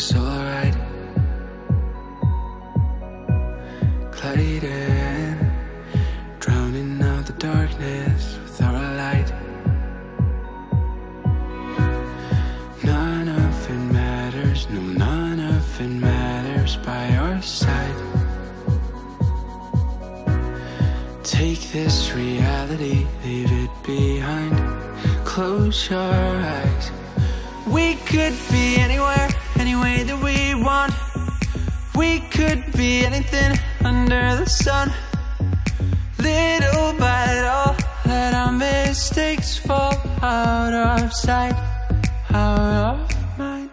was alright. Gliding in, drowning out the darkness without a light. None of it matters, no, none of it matters by your side. Take this reality, leave it behind. Close your eyes. We could be anywhere, any way that we want. We could be anything under the sun. Little by little, let our mistakes fall out of sight, out of mind.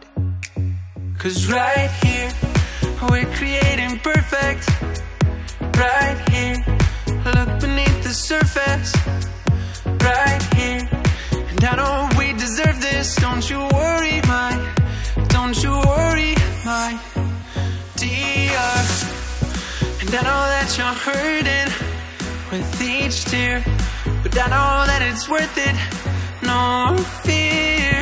'Cause right here, we're creating perfect. Right here, look beneath the surface. Right here, and I know we deserve this. Don't you worry, my, don't you worry, my dear. And I know that you're hurting with each tear, but I know that it's worth it, no fear.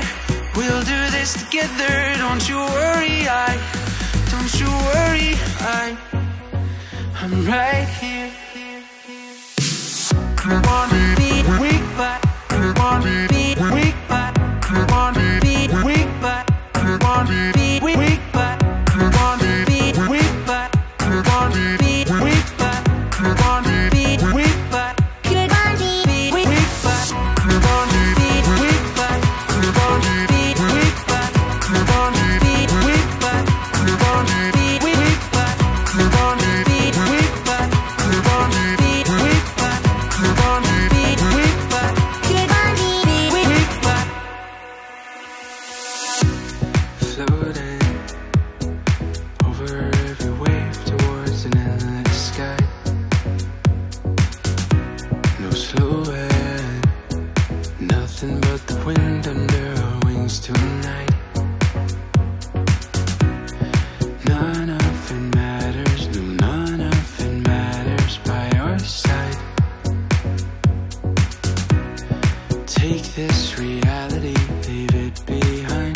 We'll do this together, don't you worry, I, don't you worry, I'm right here. I wanna be weak, but I wanna be weak, but I wanna be weak, but I wanna be weak, but I wanna be weak, but I wanna be weak, but I wanna be weak, but I wanna be weak, but I wanna be weak, but I wanna be weak, but I wanna be weak, but I wanna be weak, but I wanna be weak, but I wanna be weak, but I wanna be weak, but I wanna be weak, but floating over every wave towards an endless sky. No slowing, nothing but the wind under our wings tonight. None of it matters, no, none of it matters by your side. Take this reality, leave it behind.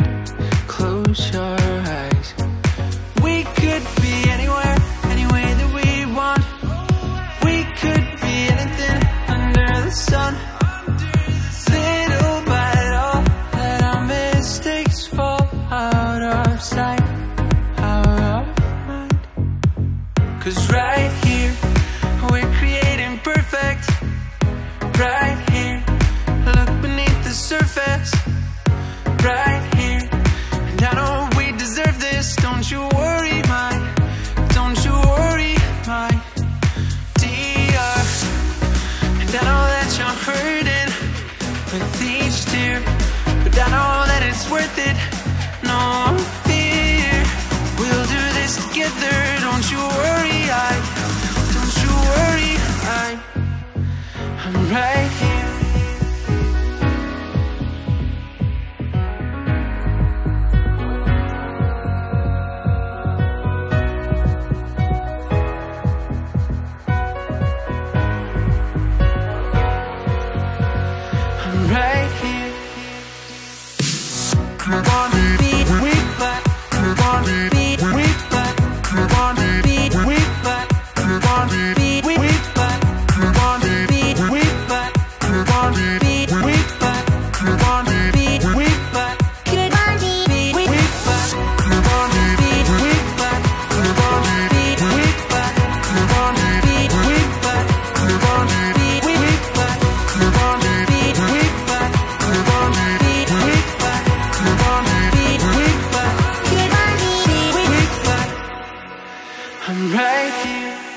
Close your eyes. We could be anywhere, any way that we want. We could be anything under the sun. Little by little, let our mistakes fall out of sight, out of mind. 'Cause right here, we're creating perfect. Right here, look beneath the surface. Right here, and I know we deserve this. Don't you worry, my, don't you worry, my dear. And I know that you're hurting with each tear, but I know that it's worth it, no fear. We'll do this together, don't you worry, I, don't you worry, I'm right here. Right here. I wanna be weak, but I wanna be weak, but I wanna be weak, but I wanna be weak, but I wanna be weak, but I wanna be weak, but I wanna be weak, but I wanna be weak, but I wanna be weak, but I wanna be weak, but I wanna be weak, but I wanna be weak, but I wanna be weak. I'm right here.